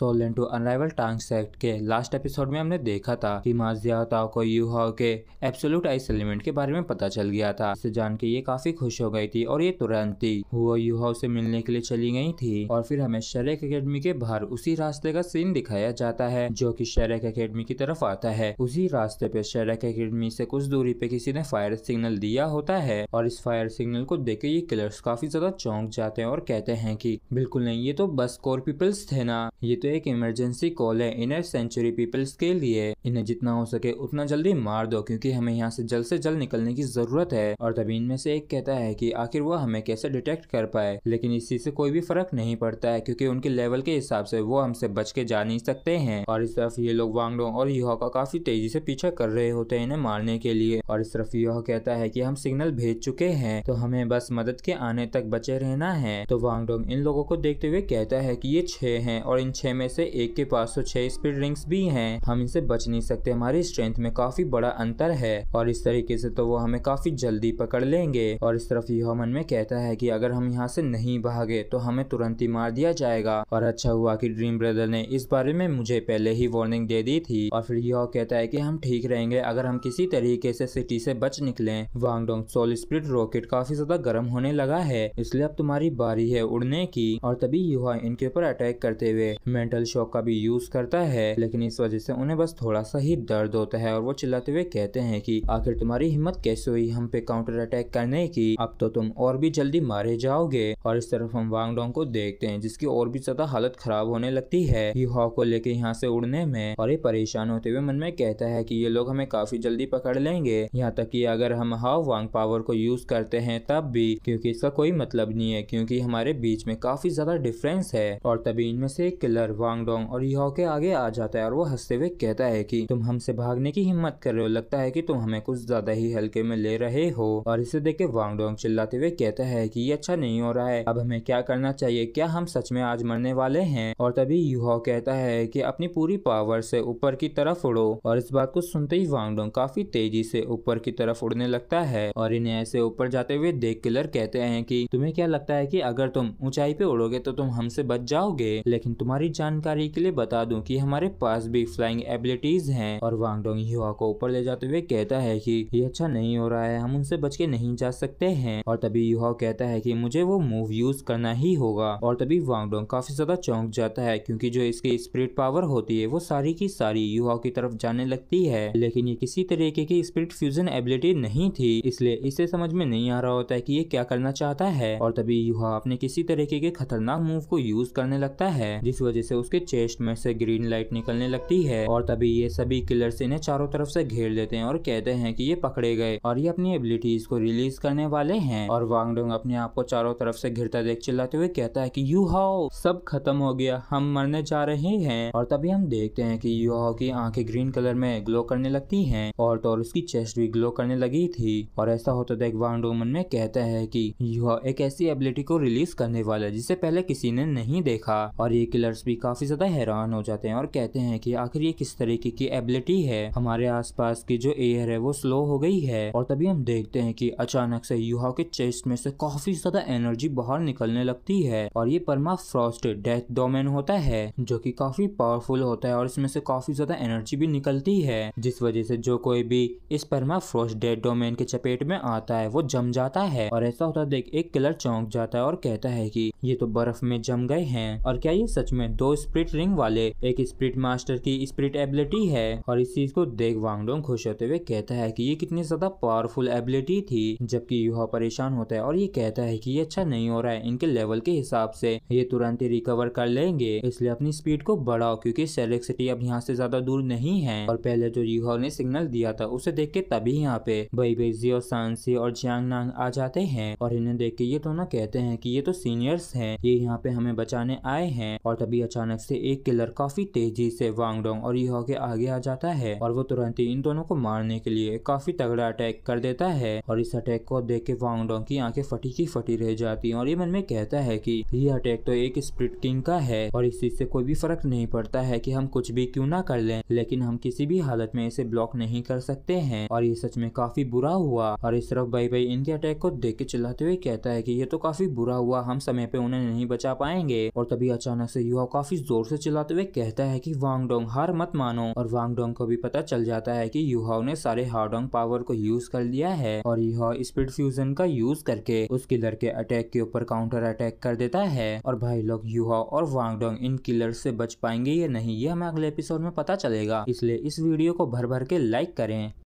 Soul Land two Unrivalled Tang Sect के last episode में हमने देखा था कि माज़ियाताओ को यूहाओ के एब्सोल्यूट आइस एलिमेंट के बारे में पता चल गया था। इसे जान के ये काफी खुश हो गई थी और ये तुरंत ही वो यूहाओ से मिलने के लिए चली गई थी। और फिर हमें श्रेक एकेडमी के बाहर उसी रास्ते का सीन दिखाया जाता है जो कि श्रेक एकेडमी की तरफ आता है। उसी रास्ते पे श्रेक एकेडमी से कुछ दूरी पे किसी ने फायर सिग्नल दिया होता है और इस फायर सिग्नल को देख के ये किलर्स काफी ज्यादा चौंक जाते हैं और कहते हैं कि बिल्कुल नहीं, ये तो बस कोर पीपल्स थे ना, ये तो एक इमरजेंसी कॉल है इनर सेंचुरी पीपल्स के लिए, इन्हें जितना हो सके उतना जल्दी मार दो क्योंकि हमें यहाँ से जल्द निकलने की जरूरत है। और तभी इनमें से एक कहता है कि आखिर वो हमें कैसे डिटेक्ट कर पाए, लेकिन इसी से कोई भी फर्क नहीं पड़ता है क्योंकि उनके लेवल के हिसाब से वो हमसे बच के जा नहीं सकते हैं। और इस तरफ ये लोग वांगडोंग और यूहा का काफी तेजी से पीछा कर रहे होते हैं इन्हें मारने के लिए। और इस तरफ यूहा कहता है कि हम सिग्नल भेज चुके हैं तो हमें बस मदद के आने तक बचे रहना है। तो वांगडोंग इन लोगों को देखते हुए कहता है कि ये 6 हैं और इन 6 में से एक के पास तो 6 स्पीड रिंग्स भी हैं, हम इनसे बच नहीं सकते, हमारी स्ट्रेंथ में काफी बड़ा अंतर है और इस तरीके से तो वो हमें काफी जल्दी पकड़ लेंगे। और इस तरफ यूहा मन में कहता है कि अगर हम यहाँ से नहीं भागे तो हमें तुरंत ही मार दिया जाएगा और अच्छा हुआ कि ड्रीम ब्रदर ने इस बारे में मुझे पहले ही वार्निंग दे दी थी। और फिर यूहा कहता है कि हम ठीक रहेंगे अगर हम किसी तरीके से सिटी से बच निकलें। वांगडोंग सोल स्प्लिट रॉकेट काफी ज्यादा गर्म होने लगा है, इसलिए अब तुम्हारी बारी है उड़ने की। और तभी यूहा इनके ऊपर अटैक करते हुए मेंटल शॉक का भी यूज करता है, लेकिन इस वजह से उन्हें बस थोड़ा सा ही दर्द होता है और वो चिल्लाते हुए कहते हैं कि आखिर तुम्हारी हिम्मत कैसे हुई हम पे काउंटर अटैक करने की, अब तो तुम और भी जल्दी मारे जाओगे। और इस तरफ हम वांगडोंग को देखते हैं जिसकी और भी ज्यादा हालत खराब होने लगती है यूहा को लेके यहाँ से उड़ने में, और ये परेशान होते हुए मन में कहता है कि ये लोग हमें काफी जल्दी पकड़ लेंगे, यहाँ तक कि अगर हम हाव वांग पावर को यूज करते हैं तब भी, क्योंकि इसका कोई मतलब नहीं है क्योंकि हमारे बीच में काफी ज्यादा डिफरेंस है। और तभी इनमें से एक किलर वांगडोंग और यूहा के आगे आ जाता है और वो हंसते हुए कहता है कि तुम हमसे भागने की हिम्मत कर रहे हो, लगता है कि तुम हमें कुछ ज्यादा ही हल्के में ले रहे हो। और इसे देख के वांगडोंग चिल्लाते हुए कहता है कि ये अच्छा नहीं हो रहा है, अब हमें क्या करना चाहिए, क्या हम सच में आज मरने वाले हैं। और तभी यूहा कहता है कि अपनी पूरी पावर से ऊपर की तरफ उड़ो और इस बात को सुनते ही वांगडोंग काफी तेजी से ऊपर की तरफ उड़ने लगता है। और इन्हें ऐसे ऊपर जाते हुए देख किलर कहते हैं कि तुम्हें क्या लगता है कि अगर तुम ऊंचाई पे उड़ोगे तो तुम हमसे बच जाओगे, लेकिन तुम्हारी जानकारी के लिए बता दूं कि हमारे पास भी फ्लाइंग एबिलिटीज हैं। और वांगडोंग यूहा को ऊपर ले जाते हुए कहता है कि ये अच्छा नहीं हो रहा है, हम उनसे बच के नहीं जा सकते हैं। और तभी यूहा कहता है कि मुझे वो मूव यूज करना ही होगा। और तभी वांगडोंग काफी ज्यादा चौंक जाता है क्योंकि जो इसकी स्पिरिट पावर होती है वो सारी की सारी यूहा की तरफ जाने लगती है, लेकिन ये किसी तरीके की स्पिरिट फ्यूजन एबिलिटी नहीं थी, इसलिए इसे समझ में नहीं आ रहा होता है कि ये क्या करना चाहता है। और तभी यूहा अपने किसी तरीके के खतरनाक मूव को यूज करने लगता है जिस वजह से उसके चेस्ट में से ग्रीन लाइट निकलने लगती है। और तभी ये सभी किलर्स इन्हें चारों तरफ से घेर लेते हैं और कहते हैं कि ये पकड़े गए और ये अपनी एबिलिटीज को रिलीज करने वाले हैं। और वांगडोंग अपने आप को चारों तरफ से घिरता देख चिल्लाते हुए कहता है कि यूहा सब खत्म हो गया, हम मरने जा रहे हैं। और तभी हम देखते हैं कि यूहा की आंखें ग्रीन कलर में ग्लो करने लगती हैं और उसकी चेस्ट भी ग्लो करने लगी थी। और ऐसा होता देख वांगडोंग मन में कहता है कि यूहा एक ऐसी एबिलिटी को रिलीज करने वाला है जिसे पहले किसी ने नहीं देखा। और ये किलर्स भी काफी ज्यादा हैरान हो जाते हैं और कहते हैं कि आखिर ये किस तरीके की एबिलिटी है, हमारे आसपास की जो एयर है वो स्लो हो गई है। और तभी हम देखते हैं कि अचानक से यूहा के चेस्ट में से काफी ज्यादा एनर्जी बाहर निकलने लगती है और ये परमाफ्रॉस्ट डेथ डोमेन होता है जो कि काफी पावरफुल होता है और इसमें से काफी ज्यादा एनर्जी भी निकलती है जिस वजह से जो कोई भी इस परमाफ्रॉस्ट डेथ डोमेन के चपेट में आता है वो जम जाता है। और ऐसा होता देख एक किलर चौंक जाता है और कहता है कि ये तो बर्फ में जम गए हैं, और क्या ये सच में 2 स्पिरिट रिंग वाले एक स्पिरिट मास्टर की स्पिरिट एबिलिटी है। और इस चीज को देख वांगडोंग खुश होते हुए कहता है कि ये कितनी ज्यादा पावरफुल एबिलिटी थी, जबकि यूहा परेशान होता है और ये कहता है कि ये अच्छा नहीं हो रहा है, इनके लेवल के हिसाब से ये तुरंत ही रिकवर कर लेंगे, इसलिए अपनी स्पीड को बढ़ाओ क्योंकि सेलेक्ट सिटी अब यहाँ से ज्यादा दूर नहीं है। और पहले जो यूहा ने सिग्नल दिया था उसे देख के तभी यहाँ पे बैबेजी और सांसी और जियांग नांग आ जाते हैं और इन्हें देख के ये दोनों कहते हैं कि ये तो सीनियर्स हैं, ये यहाँ पे हमें बचाने आए हैं। और तभी अचानक से एक किलर काफी तेजी से वांगडोंग और यूहा के आगे आ जाता है और वो तुरंत ही इन दोनों को मारने के लिए काफी तगड़ा अटैक कर देता है। और इस अटैक को देख के वांगडोंग की आंखें फटी की फटी रह जाती है और ये मन में कहता है कि ये अटैक तो एक स्प्रिट किंग का है और इस चीज से कोई भी फर्क नहीं पड़ता है कि हम कुछ भी क्यों ना कर लें, लेकिन हम किसी भी हालत में इसे ब्लॉक नहीं कर सकते हैं। और ये सच में काफी बुरा हुआ। और इस तरफ भाई इनके अटैक को देख के चिल्लाते हुए कहता है कि ये तो काफी बुरा हुआ, हम समय पे उन्हें नहीं बचा पाएंगे। और तभी अचानक से यूहा काफी काफी जोर से चिल्लाते हुए कहता है कि वांगडोंग हार मत मानो, और वांगडोंग को भी पता चल जाता है कि यूहाओ ने सारे हाडोंग पावर को यूज कर लिया है और यूहाओ स्पीड फ्यूजन का यूज करके उस किलर के अटैक के ऊपर काउंटर अटैक कर देता है। और भाई लोग यूहाओ और वांगडोंग इन किलर से बच पाएंगे या नहीं, ये हमें अगले एपिसोड में पता चलेगा। इसलिए इस वीडियो को भर भर के लाइक करें।